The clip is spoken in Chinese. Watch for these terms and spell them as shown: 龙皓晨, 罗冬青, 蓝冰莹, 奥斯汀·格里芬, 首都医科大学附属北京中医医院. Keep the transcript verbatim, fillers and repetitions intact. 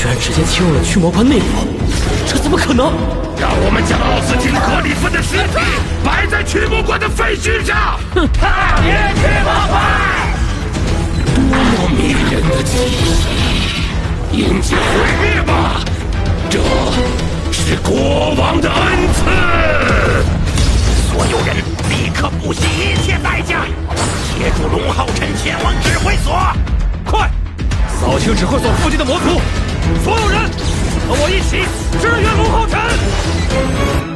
居然直接侵入了驱魔关内部，这怎么可能？让我们将奥斯汀·格里芬的尸体摆在驱魔关的废墟上！哼，抗敌驱魔派！多么迷人的气息，引起毁灭吧！这是国王的恩赐。所有人立刻不惜一切代价，协助龙皓晨前往指挥所！快！ 扫清指挥所附近的魔族！所有人，和我一起支援龙皓晨！